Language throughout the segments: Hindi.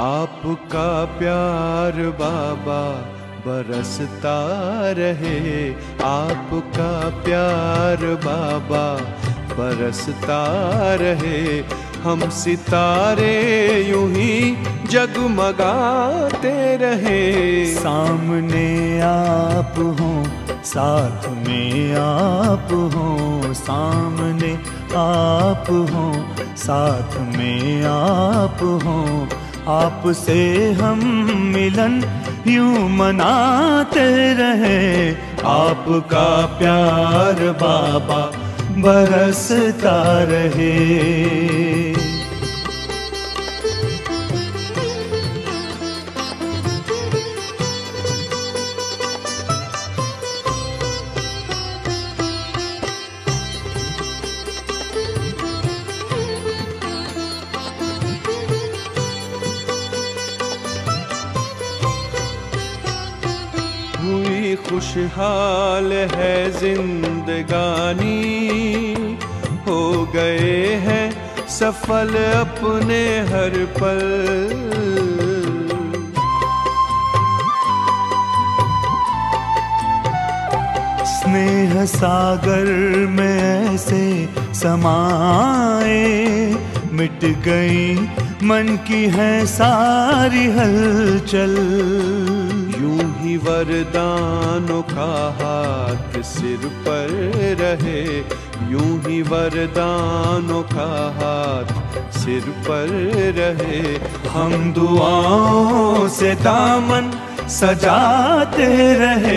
आपका प्यार बाबा बरसता रहे, आपका प्यार बाबा बरसता रहे। हम सितारे यूं ही जगमगाते रहे। सामने आप हो, साथ में आप हो, सामने आप हो, साथ में आप हो। आपसे हम मिलन यूं मनाते रहे। आपका प्यार बाबा बरसता रहे। हुई खुशहाल है जिंदगानी, हो गए हैं सफल अपने हर पल। स्नेह सागर में ऐसे समाए, मिट गई मन की है सारी हलचल। यूं ही वरदानों का हाथ सिर पर रहे, यूं ही वरदानों का हाथ सिर पर रहे। हम दुआओं से दामन सजाते रहे।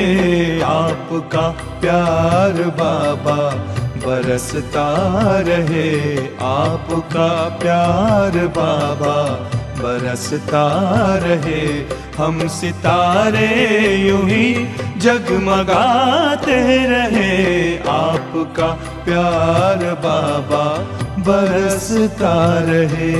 आपका प्यार बाबा बरसता रहे, आपका प्यार बाबा बरसता रहे। हम सितारे यूं ही जगमगाते रहे। आपका प्यार बाबा बरसता रहे।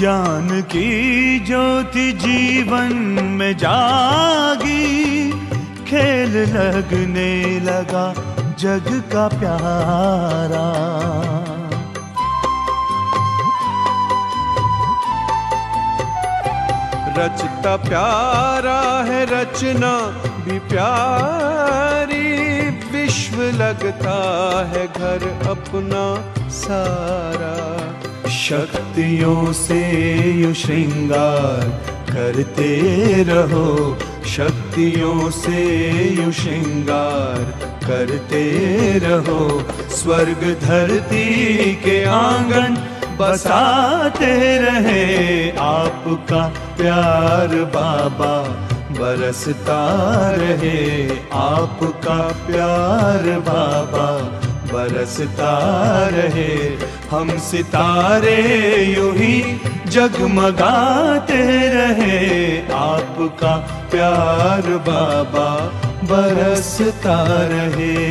ज्ञान की ज्योति जीवन में जागी, खेल लगने लगा जग का प्यारा। रचता प्यारा है, रचना भी प्यारी। विश्व लगता है घर अपना सारा। शक्तियों से यू श्रृंगार करते रहो, शक्तियों से यू श्रृंगार करते रहो। स्वर्ग धरती के आंगन बसाते रहे। आपका प्यार बाबा बरसता रहे, आपका प्यार बाबा बरसता रहे। हम सितारे यूं ही जगमगाते रहे। आपका प्यार बाबा बरसता रहे।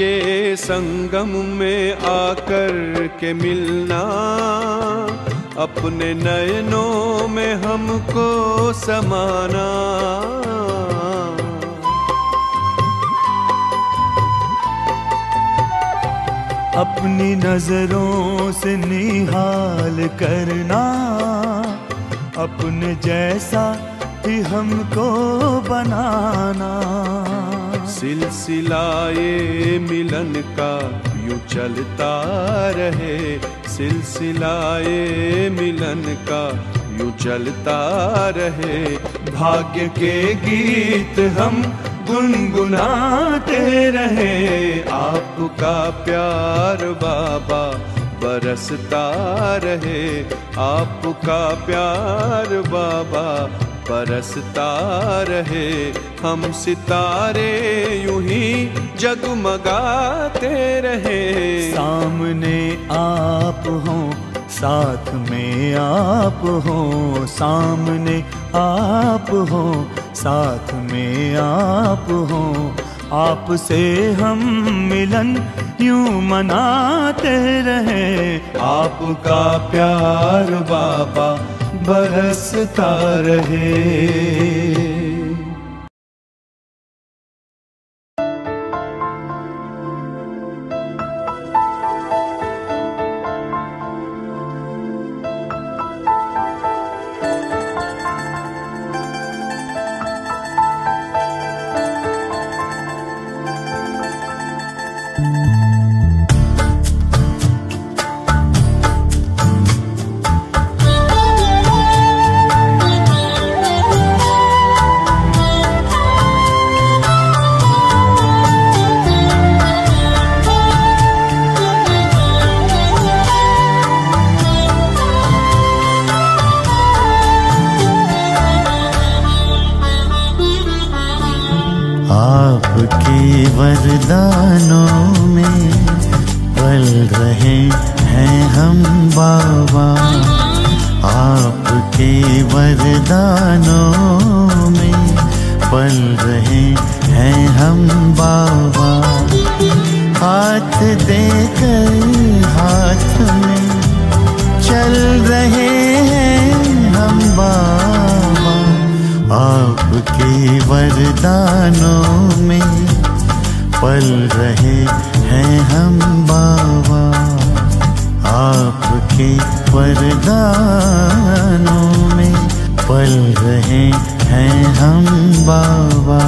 ये संगम में आकर के मिलना, अपने नयनों में हमको समाना। अपनी नजरों से निहाल करना, अपने जैसा ही हमको बनाना। सिलसिलाए मिलन का यूं चलता रहे, सिलसिलाए मिलन का यूं चलता रहे। भाग्य के गीत हम गुनगुनाते रहे। आपका प्यार बाबा बरसता रहे, आपका प्यार बाबा बरसता रहे हम सितारे यूं ही जगमगाते रहे। सामने आप हों साथ में आप हों, सामने आप हों साथ में आप हों, आपसे हम मिलन यूं मनाते रहे। आपका प्यार बाबा बरसता रहे। वरदानों में पल रहे हैं हम बाबा, आपके वरदानों में पल रहे हैं हम बाबा। हाथ देकर हाथ में चल रहे हैं हम बाबा, आपके वरदानों में पल रहे हैं हम बाबा। आपके वरदानों में पल रहे हैं हम बाबा।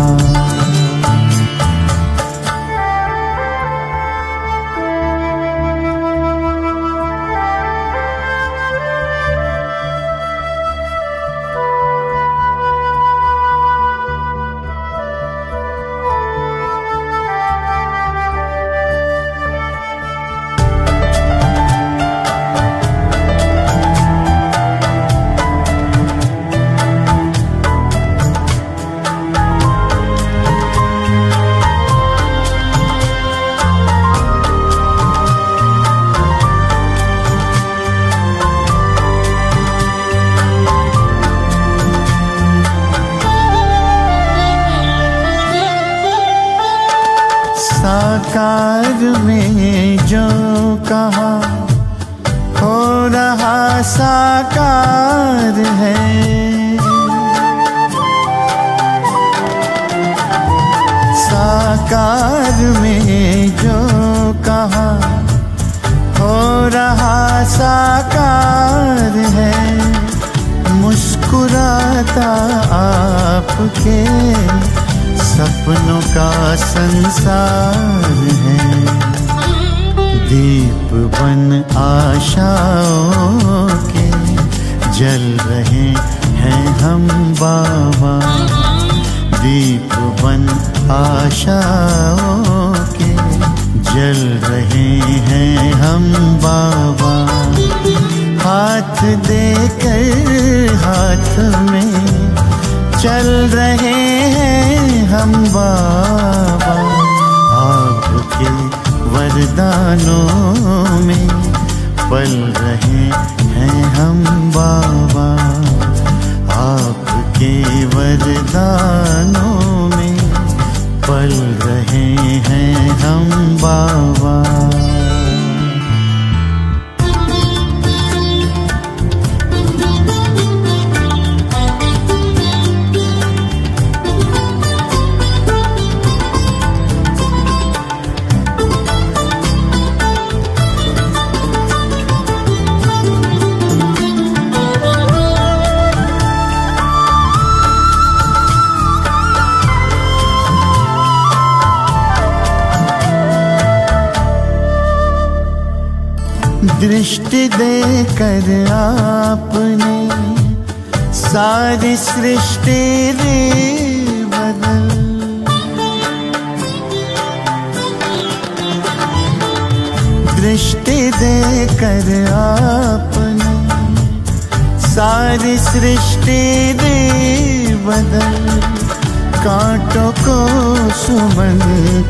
साकार है साकार में जो कहा हो रहा साकार है। मुस्कुराता आपके सपनों का संसार है। दीप बन आशाओं के जल रहे हैं हम बाबा, दीप बन आशाओं के जल रहे हैं हम बाबा। हाथ देकर हाथ में चल रहे हैं हम बाबा, आपके वरदानों में पल रहे हैं हम बाबा। आपके वरदानों में पल रहे हैं हम बाबा। दृष्टि देकर आपने सारी सृष्टि दी बदल, दृष्टि देकर आपने सारी सृष्टि दी बदल कांटों को सुमन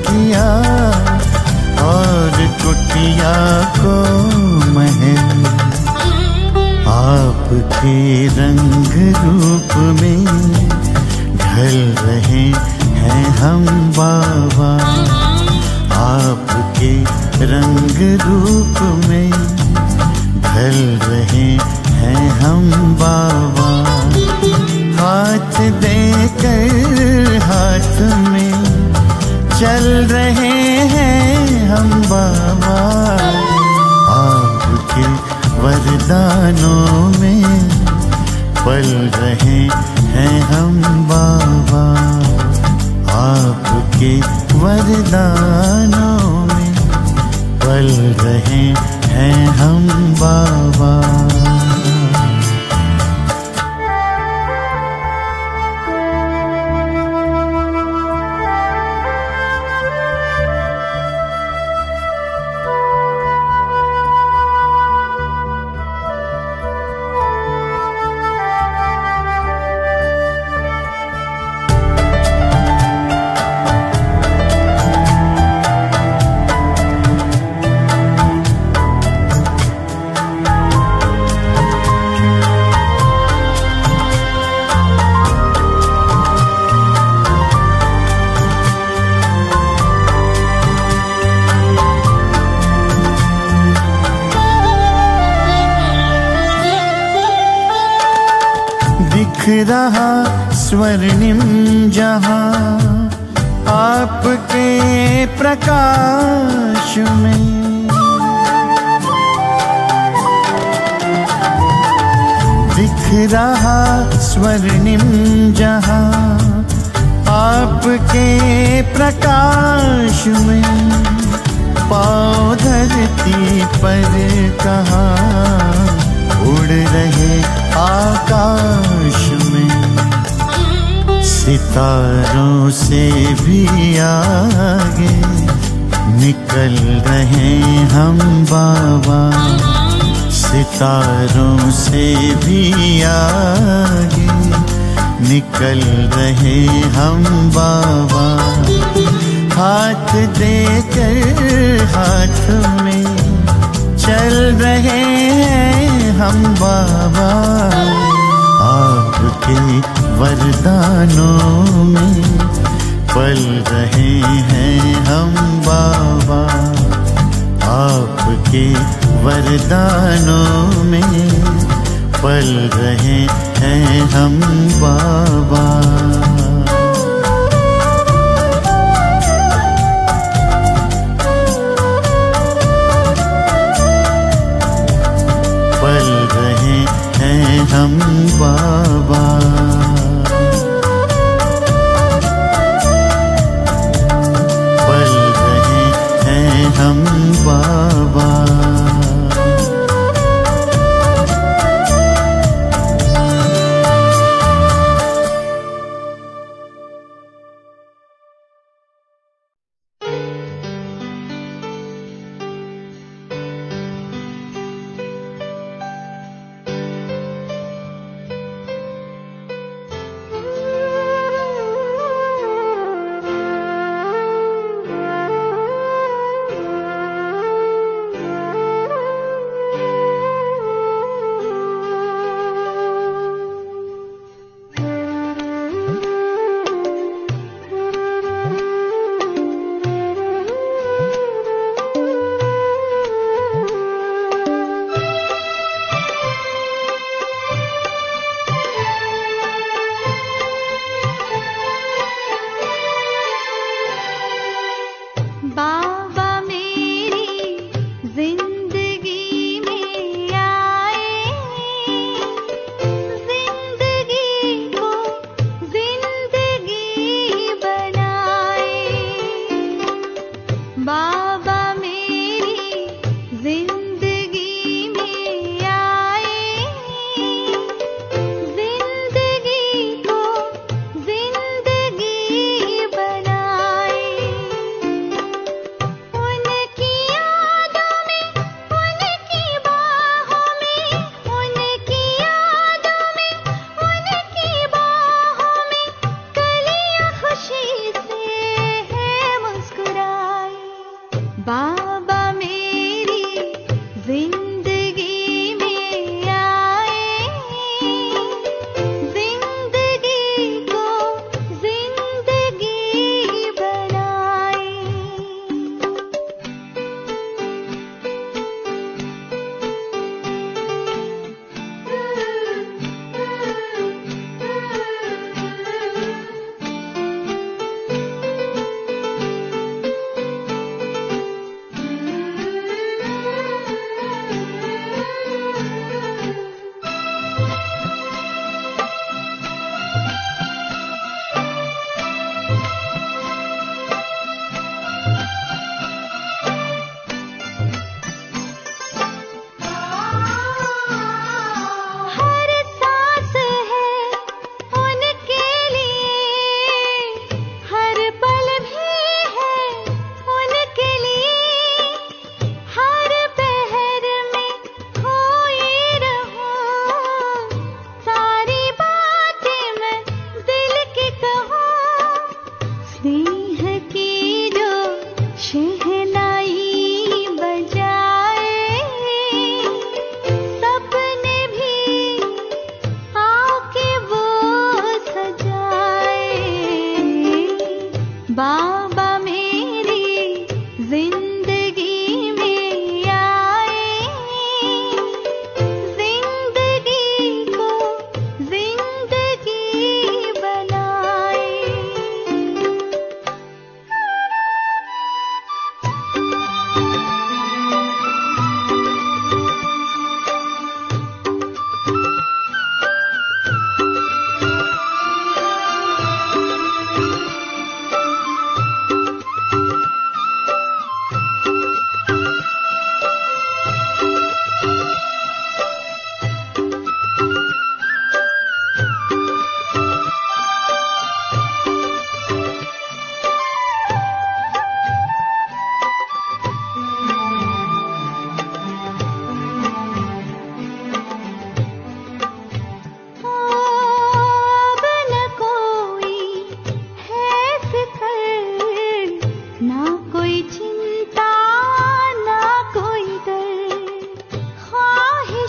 किया और कुटिया को महल। आपके रंग रूप में ढल रहे हैं हम बाबा, आपके रंग रूप में ढल रहे हैं हम बाबा। हाथ देकर हाथ में चल रहे हैं हम बाबा, आपके वरदानों में पल रहे हैं हम बाबा, आपके वरदानों में पल रहे हैं हम बाबा। दिख रहा स्वर्णिम जहां आपके प्रकाश में, दिख रहा स्वर्णिम जहां आपके प्रकाश में। पाँव धरती पर कहाँ उड़ रहे आकाश में, सितारों से भी आगे निकल रहे हम बाबा, सितारों से भी आगे निकल रहे हम बाबा। हाथ देकर हाथ में चल रहे हैं हम बाबा, आपके वरदानों में पल रहे हैं हम बाबा, आपके वरदानों में पल रहे हैं हम बाबा। हम बाबा पल रहे हैं हम बाबा,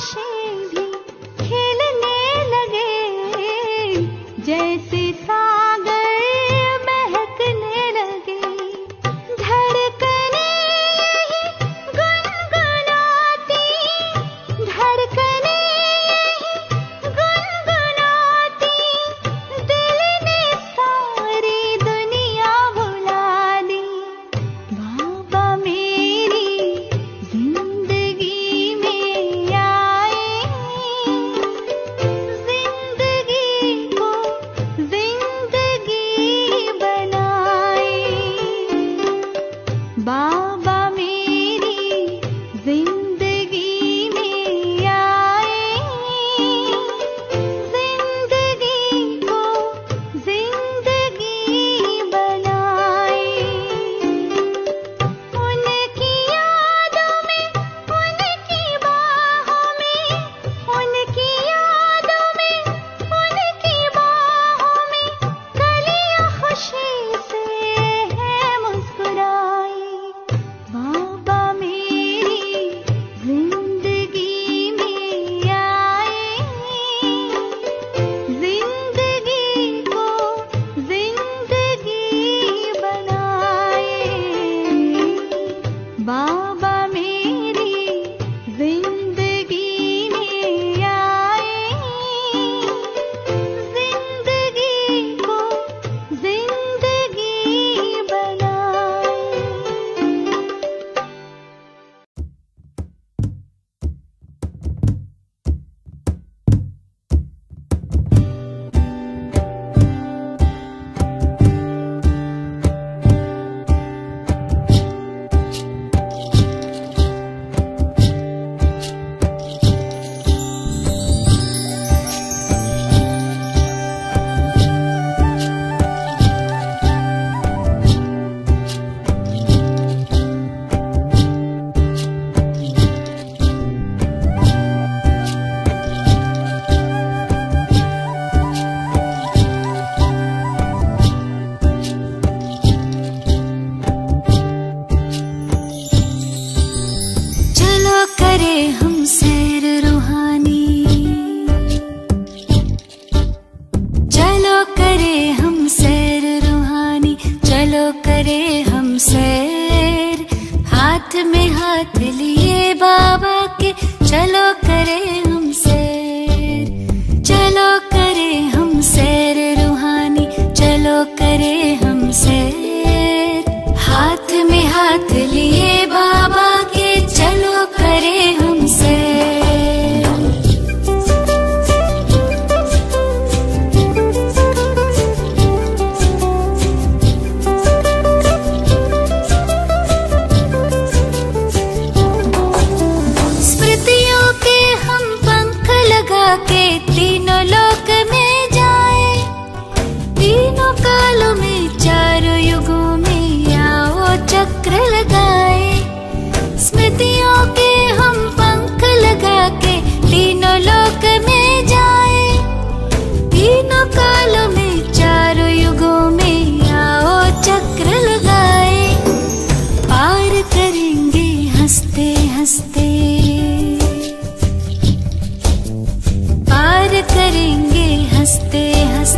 बच्चे भी खेलने लगे, जैसे सागर महकने लगे, धड़कने गुनगुनाती, धड़कने गुनगुनाती, दिल ने सारी दुनिया भुला दी। बाबा मेरी जिंदगी में आए, जिंदगी को जिंदगी बनाए, बाबा मेरी जिंदगी में आए, जिंदगी को जिंदगी बनाए। उनकी यादों में, उनकी बाहों में, उनकी यादों में, उनकी बाहों में कलियां खुशी से है मुस्कुराई। बाबा मेरी जिंदगी में आए, जिंदगी को जिंदगी बनाए, बाबा मेरी जिंदगी में आए, जिंदगी को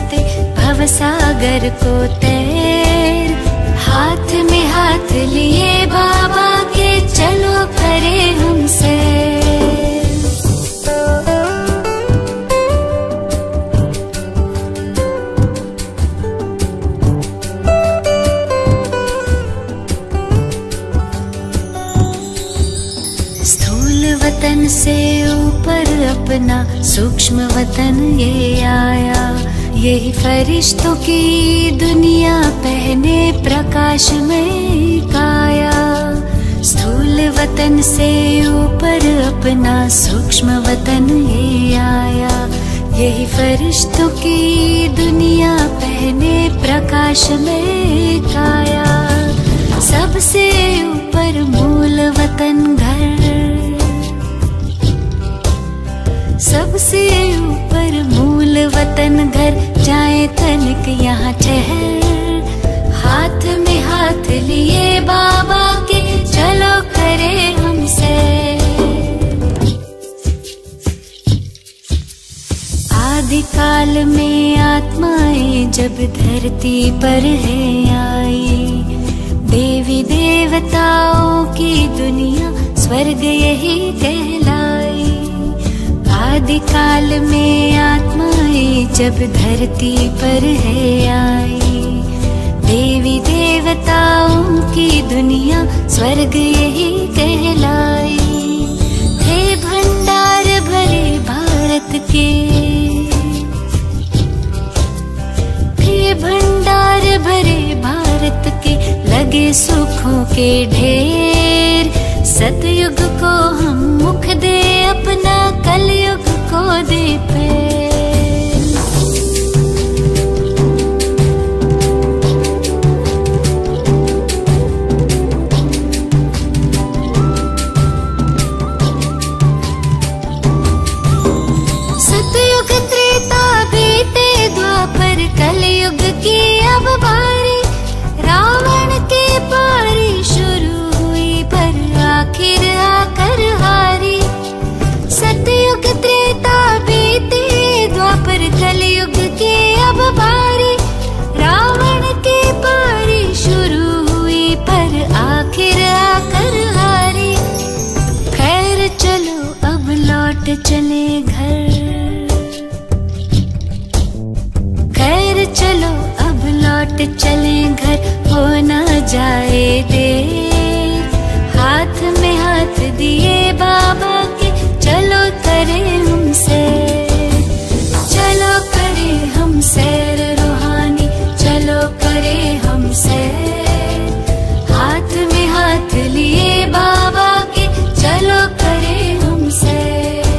जिंदगी बनाए। सागर को तैर, हाथ में हाथ लिए बाबा के चलो करे हम सैर। स्थूल वतन से ऊपर अपना सूक्ष्म वतन ये आया, यही फरिश्तों की दुनिया पहने प्रकाश में काया। स्थूल वतन से ऊपर अपना सूक्ष्म वतन ये आया, यही फरिश्तों की दुनिया पहने प्रकाश में काया। सबसे ऊपर मूल वतन घर, सबसे ऊपर मूल वतन घर, जाए तनिक यहाँ ठहर, हाथ में हाथ लिए बाबा के चलो करे हम सैर। आदिकाल में आत्माएं जब धरती पर है आए, देवी देवताओं की दुनिया स्वर्ग यही कहलाए। आदिकाल में आत्माएं जब धरती पर है आए, देवी देवताओं की दुनिया स्वर्ग यही कहलाए। थे भंडार भरे भारत के, थे भंडार भरे भारत के, लगे सुखों के ढेर। सतयुग को हम मुख दे अपना, कलयुग को दे पैर। कलयुग की अब बारी, रावण के पारी शुरू हुई पर आखिर आकर हारी। सतयुग त्रेता बीते द्वापर, कलयुग की अब बारी, रावण के पारी शुरू हुई पर आखिर आकर हारी। खैर चलो अब लौट चले घर, चलो अब लौट चले घर, हो ना जाए देर। हाथ में हाथ दिए बाबा के, चलो करें हम सैर, चलो करें हम सैर रूहानी, चलो करें हम सैर। हाथ में हाथ लिए बाबा के, चलो करें हम सैर,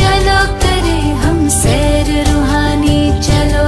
चलो करें हम सैर रूहानी, चलो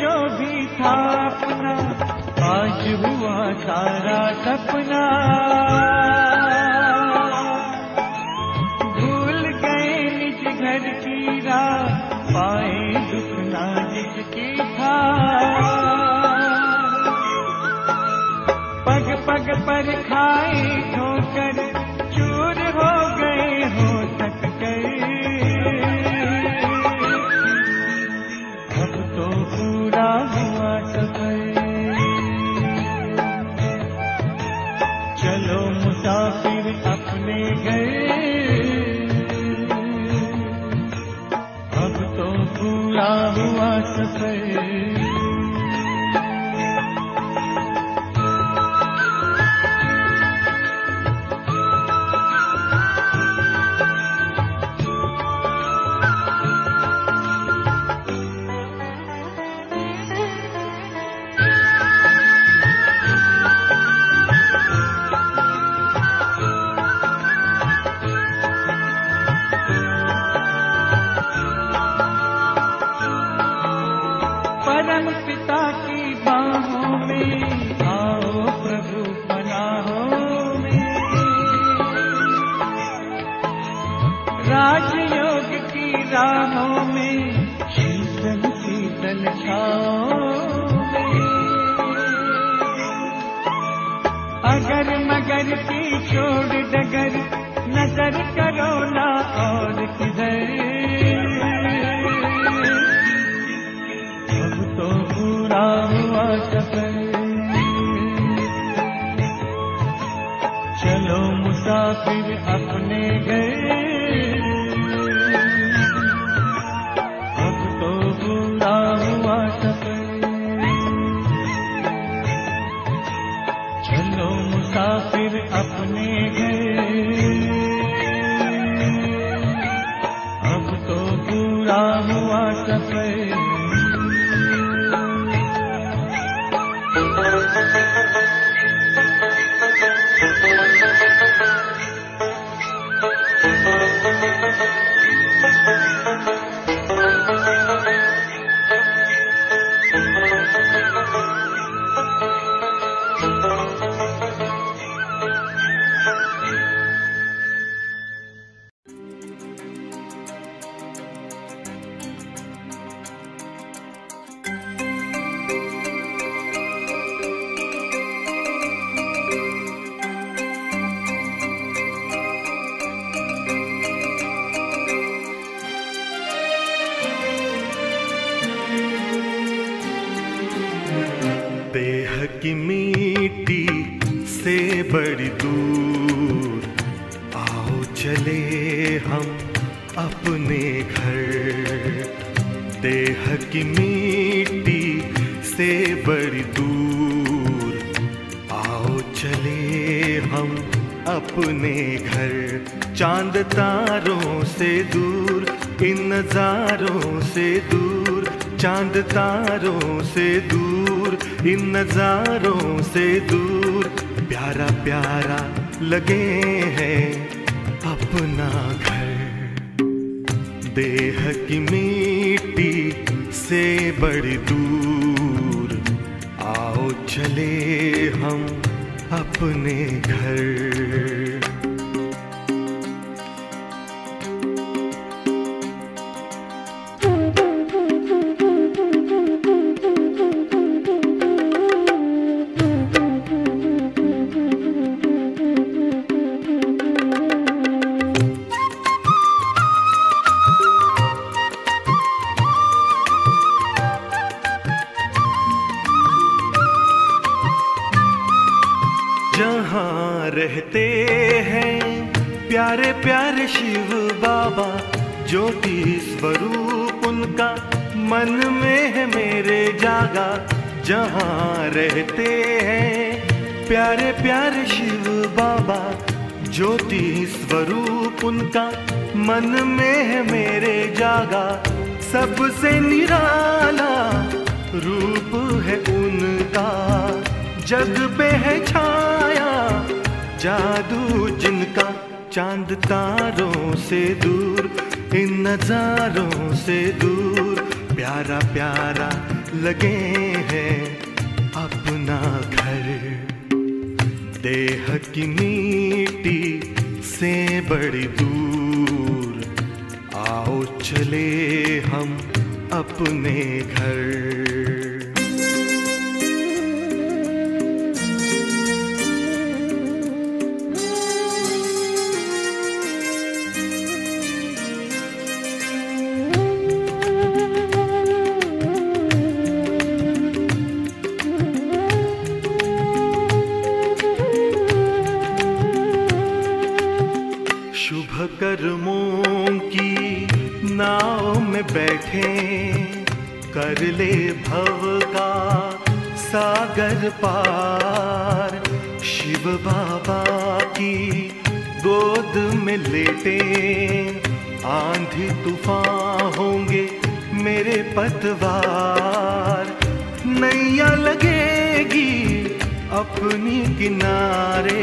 जो भी था अपना आज हुआ सारा सपना। भूल गए निज घर की राह, पाए दुख ना जिसके था। पग पग पर खाए ठोकर, चूर हो गए हो तक गए। अब तो पूरा हुआ सफर, चलो मुसाफिर अपने घर। अब तो पूरा हुआ सफर। पिता की बाहों में आओ प्रभु पनाहों में, राजयोग की राहों में शीतल शीतल छाओ में। अगर मगर की छोड़ डगर, नजर करो ना और किधर। तो पूरा हुआ सफर, चलो मुसाफिर अपने घर। अब तो पूरा हुआ सफर, चलो मुसाफिर अपने घर। अब तो पूरा हुआ सफर। तारों से दूर इन नजारों से दूर, प्यारा प्यारा लगे हैं अपना घर। देह की मिट्टी से बड़ी दूर आओ चले हम अपने घर। जहाँ रहते हैं प्यारे प्यारे शिव बाबा, ज्योति स्वरूप उनका मन में है मेरे जागा। सबसे निराला रूप है उनका, जग पे है छाया जादू जिनका। चांद तारों से दूर इन नजारों से दूर, प्यारा प्यारा लगे हैं अपना घर। देह की मीटी से बड़ी दूर आओ चले हम अपने घर। कर्मों की नाव में बैठे कर ले भव का सागर पार। शिव बाबा की गोद में लेटे आंधी तूफान होंगे मेरे पतवार। नैया लगेगी अपनी किनारे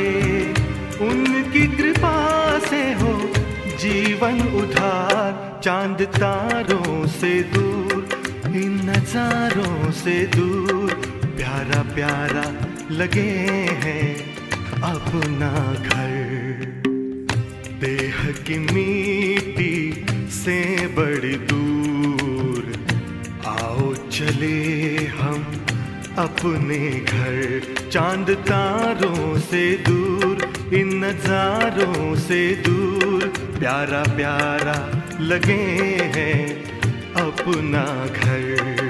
उनकी कृपा से हो जीवन उधार। चांद तारों से दूर इन नजारों से दूर प्यारा प्यारा लगे हैं अपना घर। देह की मिट्टी से बड़ी दूर आओ चले हम अपने घर। चांद तारों से दूर इन नजारों से दूर प्यारा प्यारा लगे हैं अपना घर।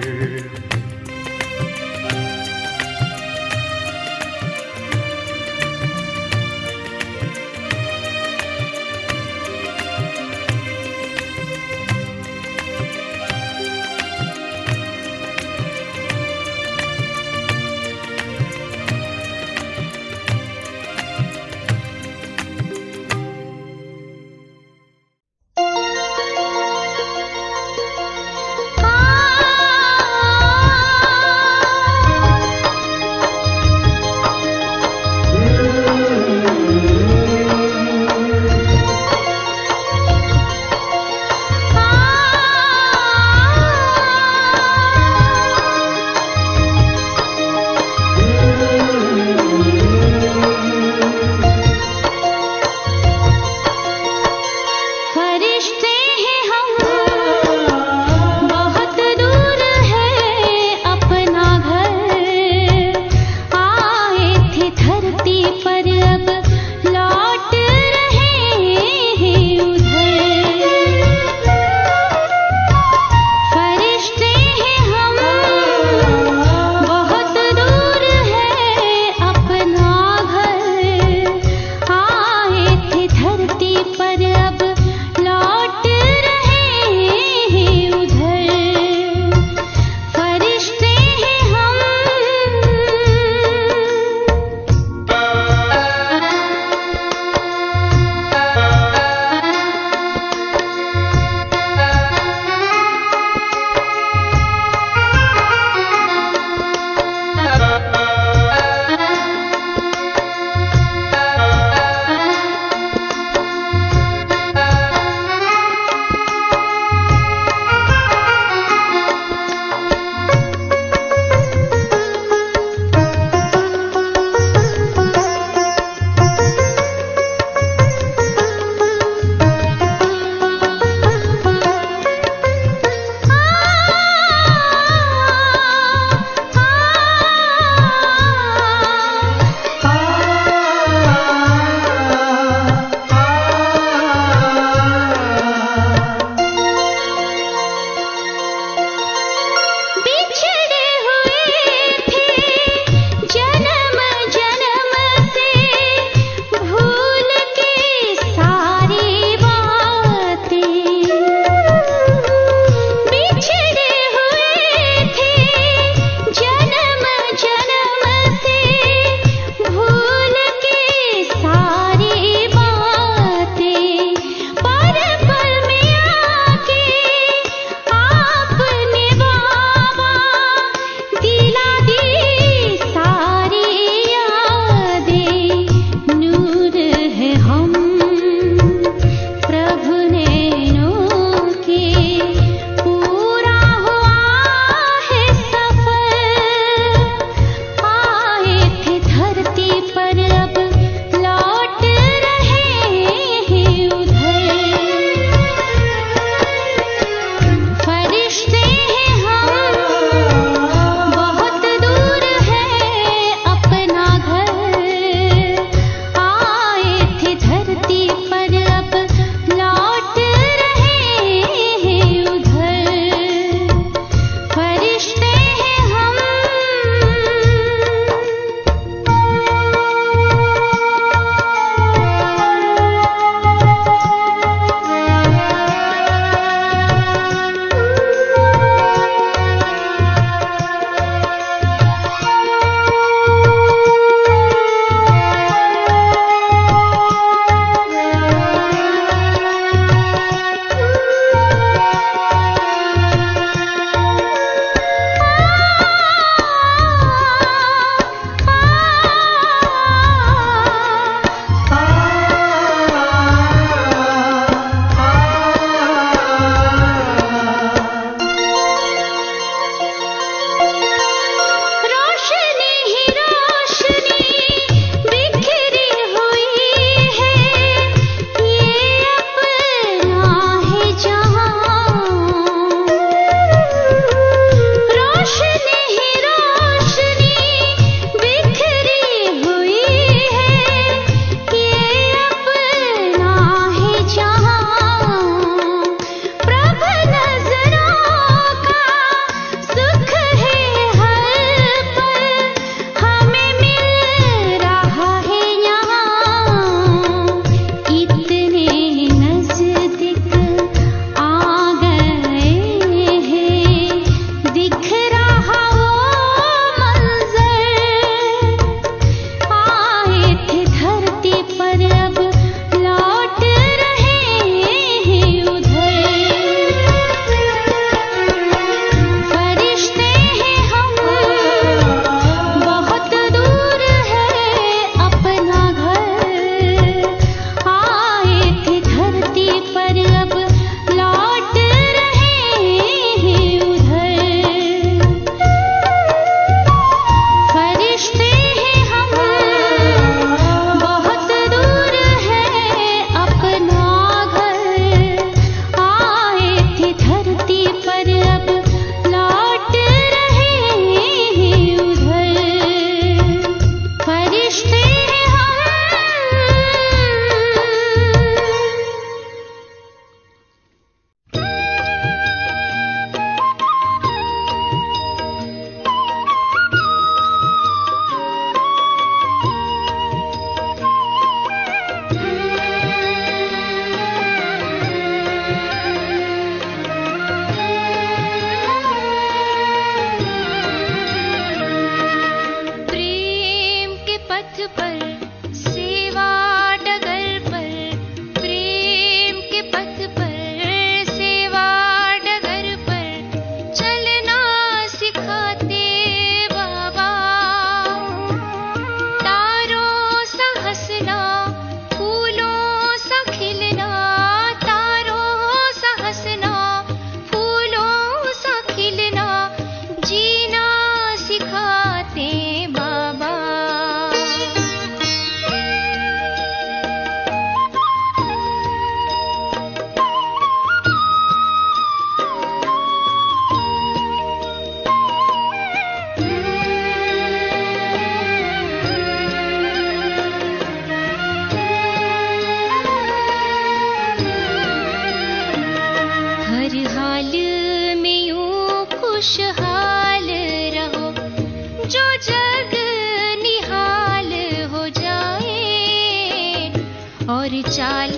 की चाल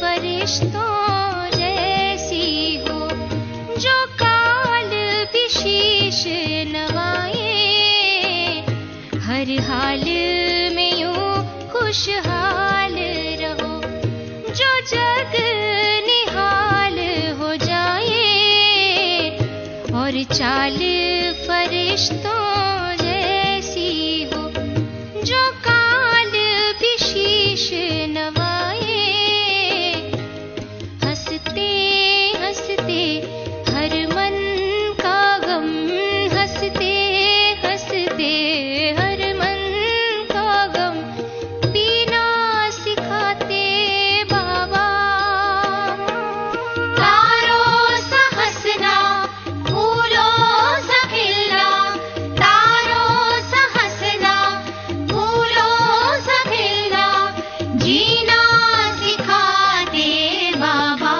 फरिश्तों जैसी हो, जो काल भी शीश नवाए, हर हाल में यूं खुशहाल रहो, जो जग निहाल हो जाए, और चाल फरिश्तों जैसी हो, जो काल भी शीश नवाए। हंसते हंसते हर मन का गम, हंसते हंसते हर मन का गम पीना सिखाते बाबा। तारों सा हंसना, फूलों सा खिलना, तारों सा हंसना, फूलों सा खिलना, जीना सिखाते बाबा।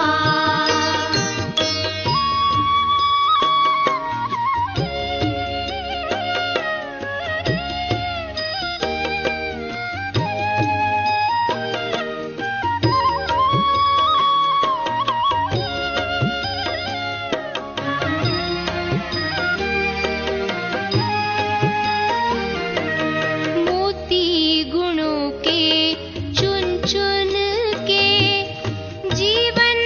मोती गुणों के चुन चुन के जीवन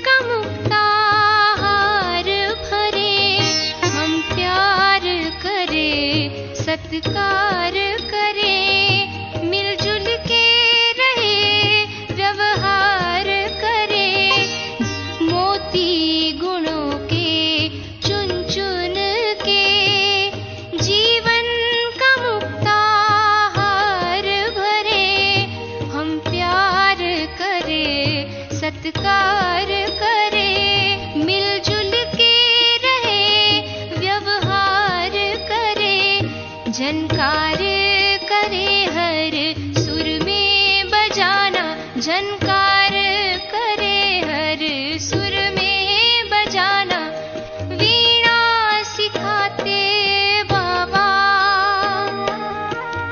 का मुक्ताहार भरे, हम प्यार करें सत्कार करें, मिलजुल के रहे व्यवहार करें। मोती गुणों के चुन चुन के जीवन का मुक्ताहार भरे, हम प्यार करें सत्कार करें, मिलजुल के रहे व्यवहार करें। झनकार करें हर सुर में बजाना, झनकार करें हर सुर में बजाना, वीणा सिखाते बाबा।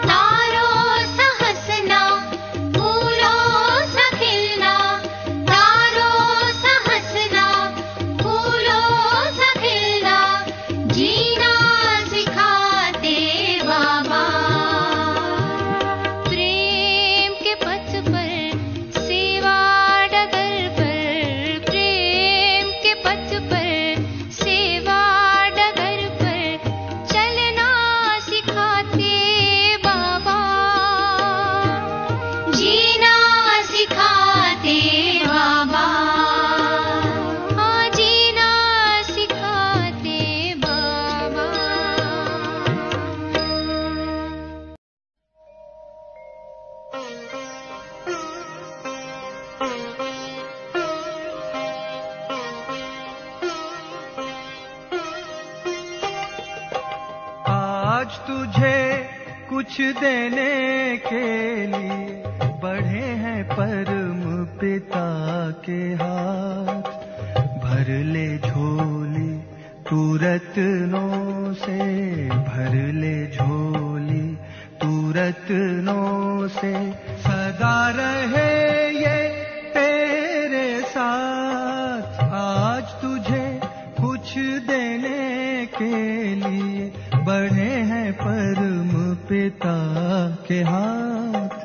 तारों सा हंसना, फूलों सा खिलना, तारों सा हंसना, फूलों सा खिलना, जीना सिखाते बाबा। प्रेम के पथ पर सेवा डगर पर, प्रेम के पथ पर सेवा डगर पर चलना सिखाते बाबा। जीना सिखाते बाबा, हाँ जीना सिखाते बाबा। आज तुझे कुछ देने के लिए बढ़े हैं परम पिता के हाथ। भर ले झोली तू रत्नों से, भर ले झोली तू रत्नों से, सदा रहे ये तेरे साथ। आज तुझे कुछ देने के लिए बढ़े हैं परम पिता के हाथ।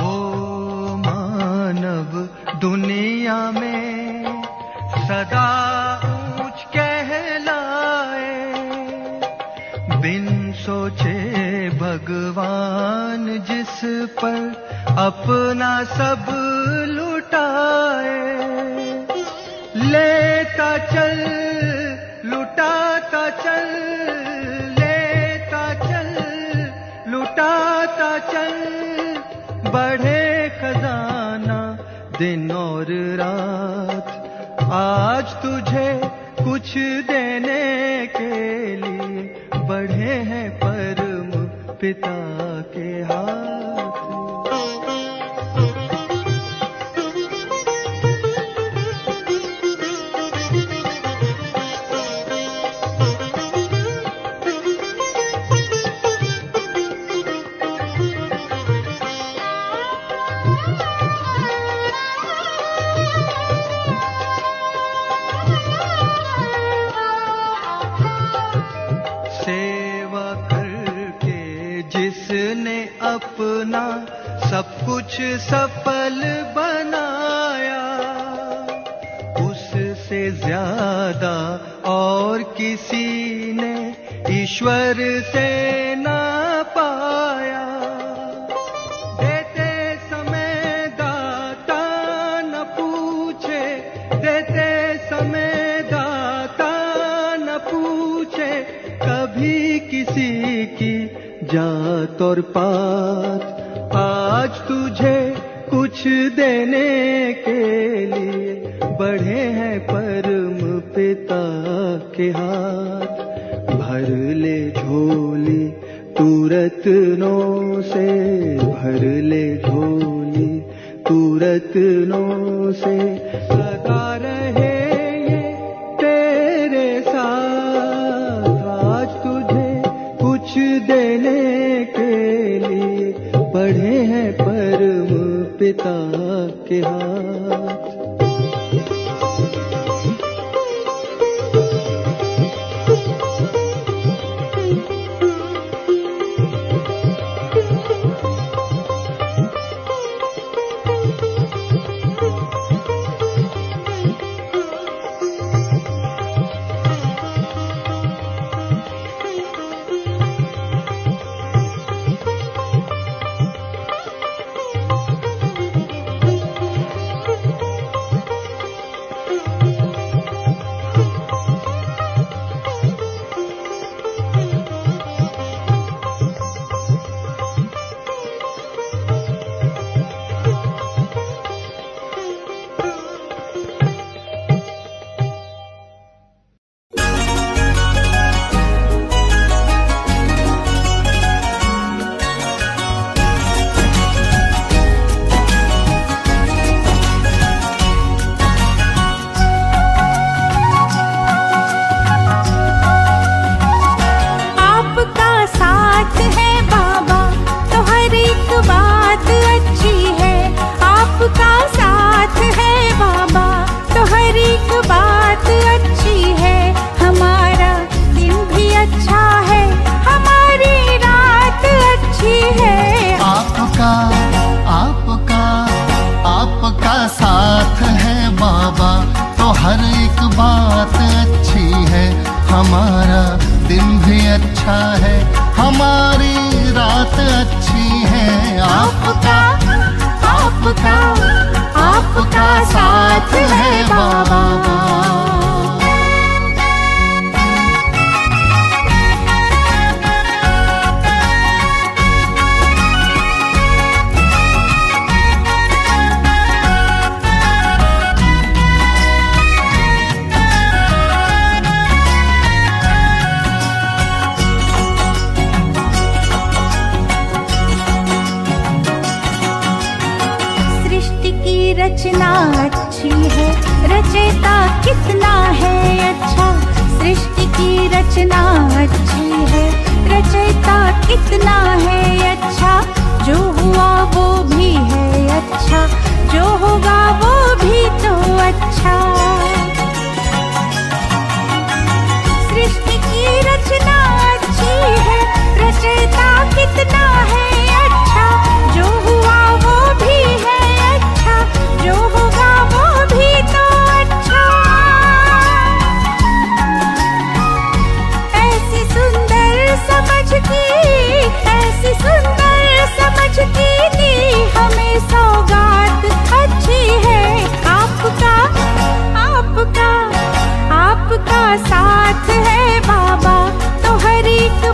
वो मानव दुनिया में सदा ऊंच कहलाए, बिन सोचे भगवान जिस पर अपना सब लुटाए। लेता चल लुटाता चल, लेता चल लुटाता चल, बढ़े खजाना दिन और रात। आज तुझे कुछ पिता के हाथ। अपना सब कुछ सफल बनाया, उससे ज्यादा और किसी ने ईश्वर से ना पाया। देते समय दाता न पूछे, देते समय दाता न पूछे कभी किसी की जात और पात। आज तुझे कुछ देने के लिए बढ़े हैं परम पिता के हाथ। भर ले झोली तू रत्नों से, भर ले झोली तू रत्नों से, सदा रहे ये तेरे साथ। आज तुझे कुछ देने बढ़े हैं परम पिता के हाथ। साथ है बाबा तो हर एक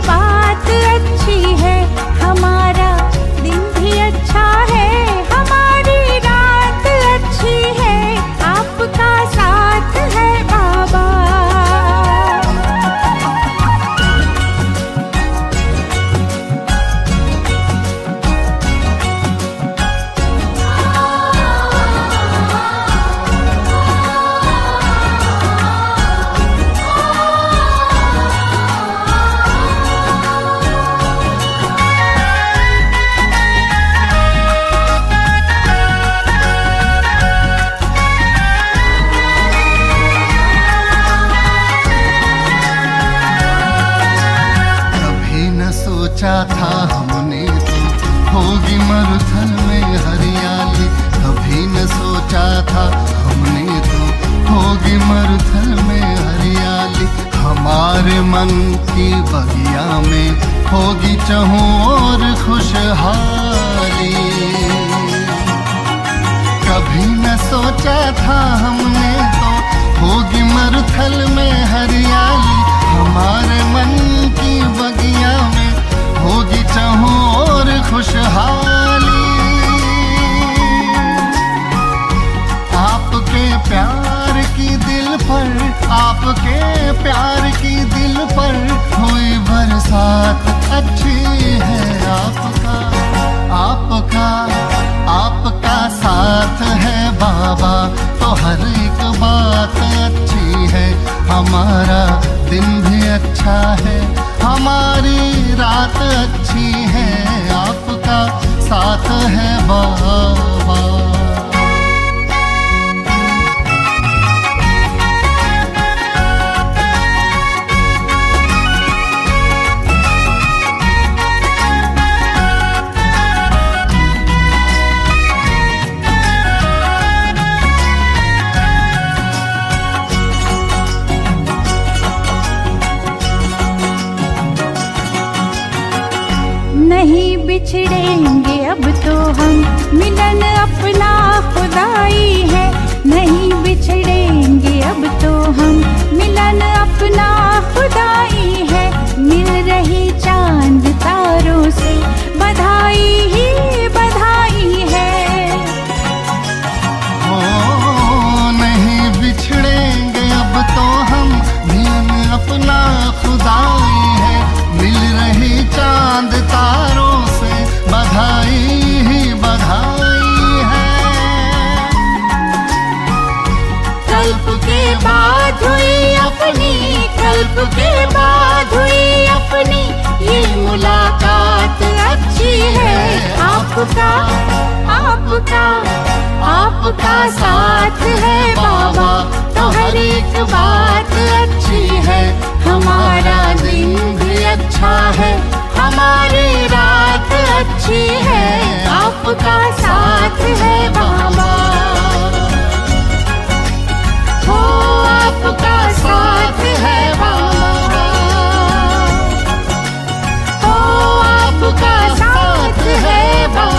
बात अच्छी है हमारी। आसमान की बगिया में होगी चहु और खुशहाली। कभी न सोचा था हमने तो होगी मरुथल में हरियाली। हमारे मन की बगिया में होगी चहु और खुशहाली। आपके प्यार की दिल पर, आपके प्यार की दिल पर हुई बरसात अच्छी है। आपका आपका आपका साथ है बाबा, तो हर एक बात अच्छी है। हमारा दिन भी अच्छा है, हमारी रात अच्छी है। आपका साथ है बाबा। नहीं बिछड़ेंगे अब तो हम, मिलन अपना खुदाई है। नहीं बिछड़ेंगे अब तो हम, मिलन अपना खुदाई है। मिल रही चांद तारों से बधाई ही बधाई है। ओ, नहीं बिछड़ेंगे अब तो हम, मिलन अपना खुदाई है। मिल रही चांद तारों से बधाई ही बधाई है। कल्प के बाद हुई अपनी, कल्प के बाद हुई अपनी ये मुलाकात अच्छी है। आपका आपका आपका साथ है बाबा, तो हर एक बात अच्छी है। हमारा दिन भी अच्छा है, हमारी रात अच्छी है। आपका साथ है बाबा, हो आपका साथ है बाबा, हो आपका साथ है बाबा।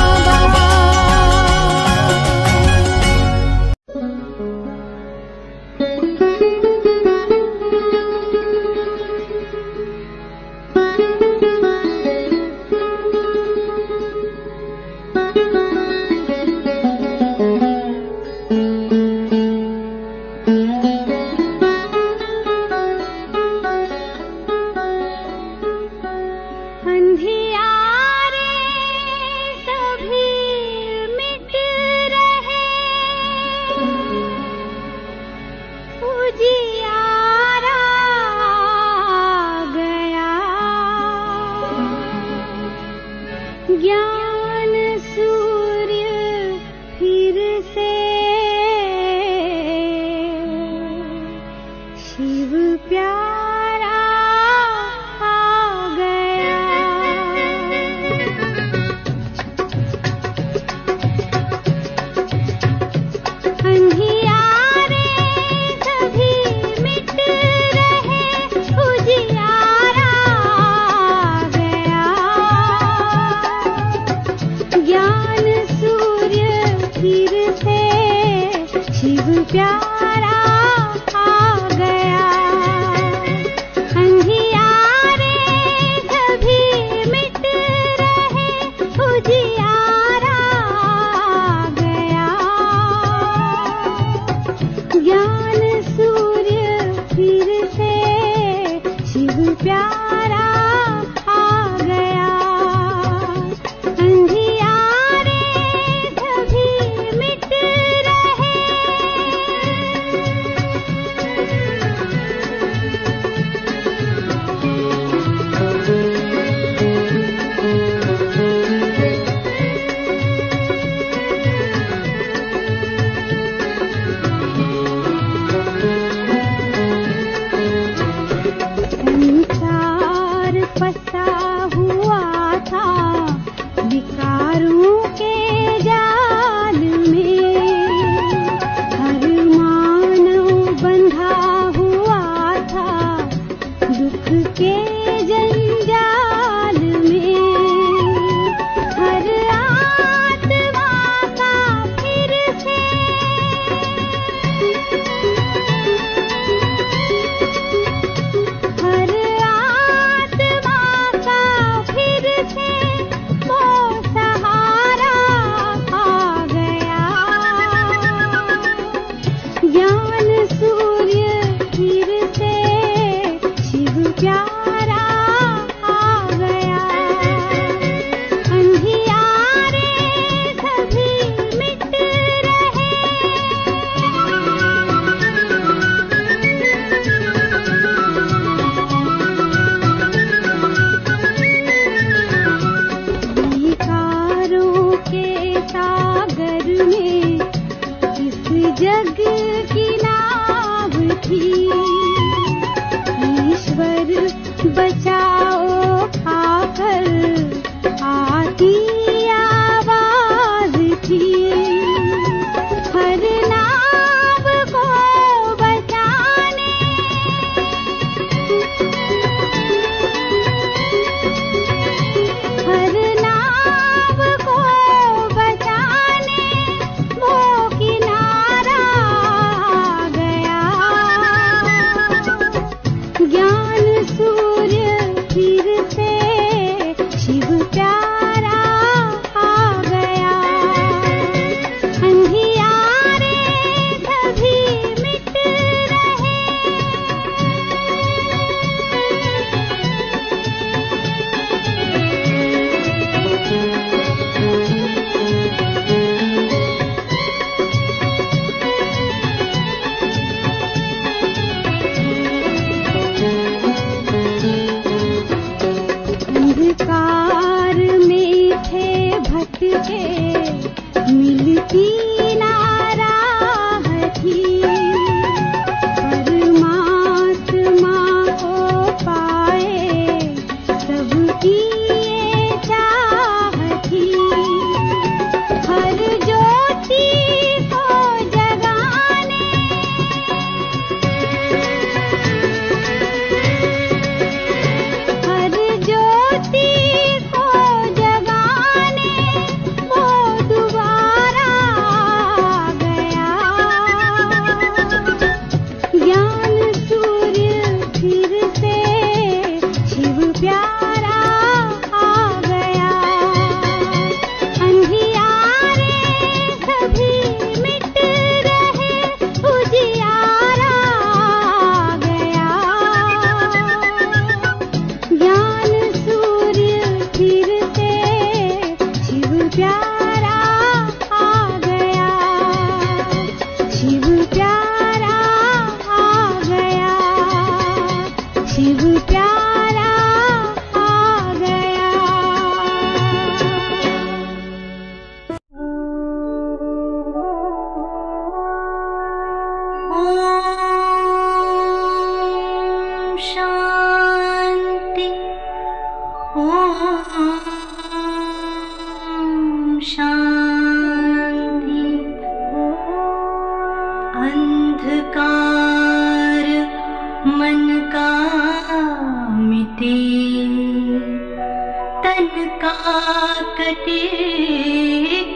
का कटे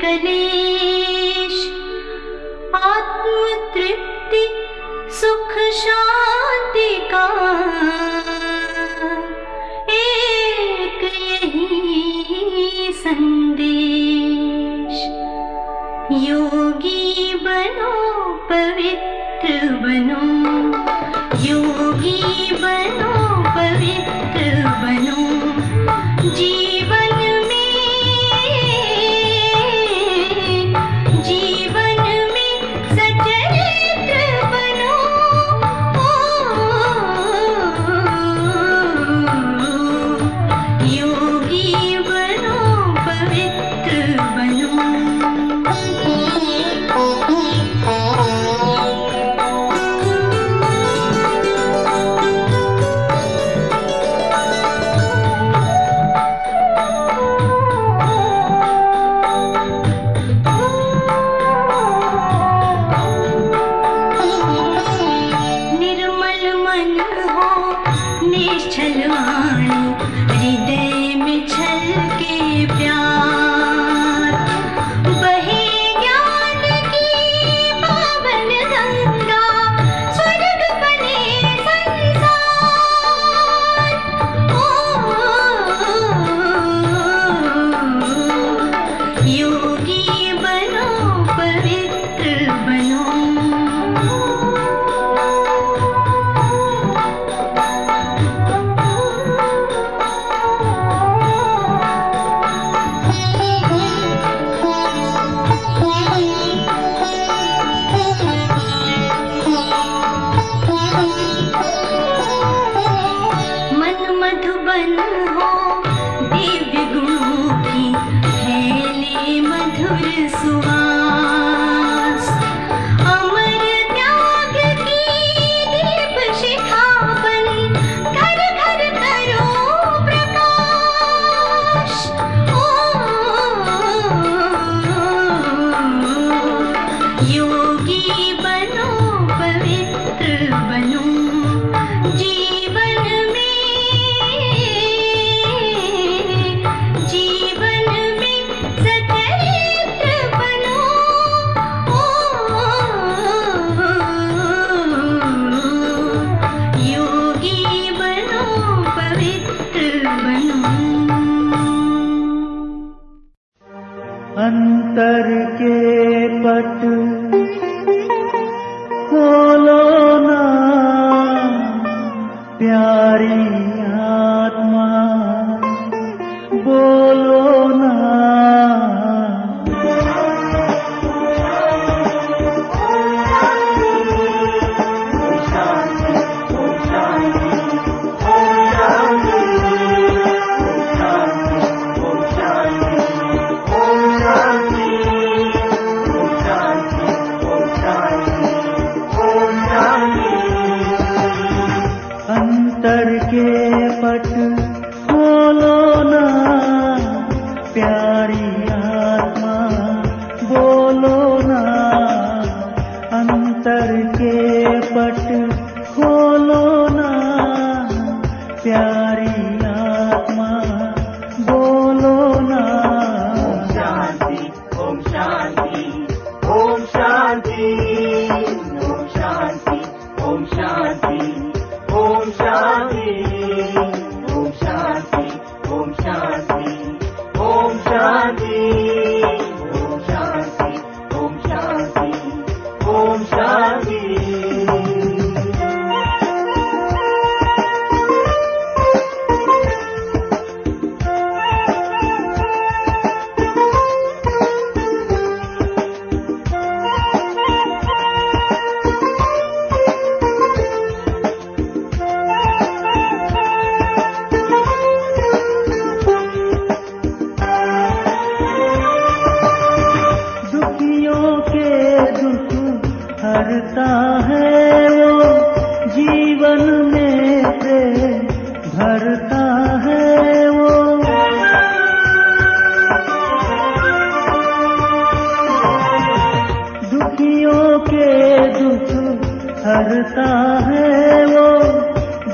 कलेश, आत्मतृप्ति सुख शांति का एक यही संदेश। योगी बनो, पवित्र बनो, योगी बनो, पवित्र बनो, जीवन में सच्चरित्र बनो। योगी बनो, पवित्र बनो।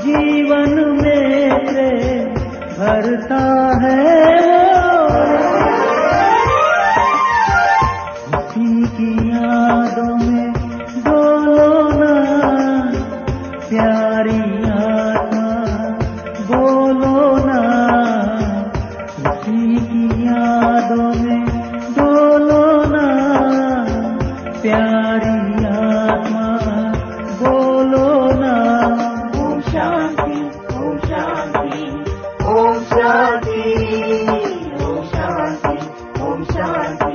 जीवन में प्रेम भरता है वो। यादों में बोलो ना प्यारी आत्मा, बोलो ना किसी की यादों में बोलो ना प्यारी आत्मा, बोलो ना ओम शांति ओम शांति ओम शांति ओम शांति ओम शांति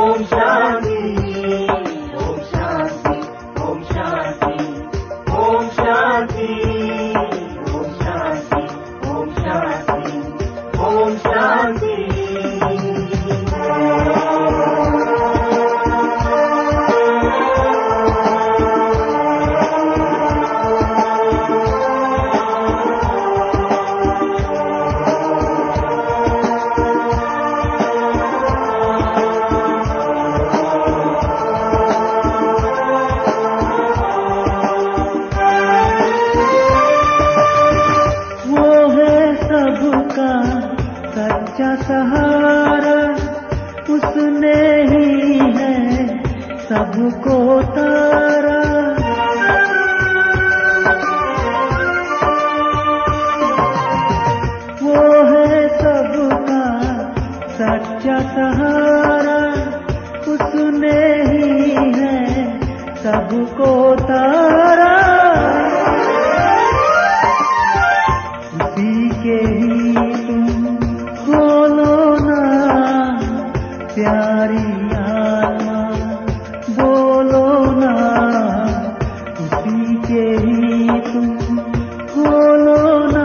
ओम शांति ओम शांति ओम शांति ओम शांति ओम शांति ओम शांति ओम शांति। सच्चा सहारा उसने ही है सबको तारा, वो है सबका सच्चा सहारा उसने ही है सबको तारा, उसी के ही प्यारी आत्मा बोलो ना, उसी के ही तुम बोलो ना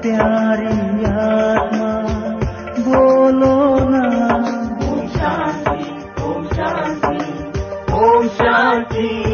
प्यारी आत्मा बोलो ना ओम शांति ओम शांति ओम शांति।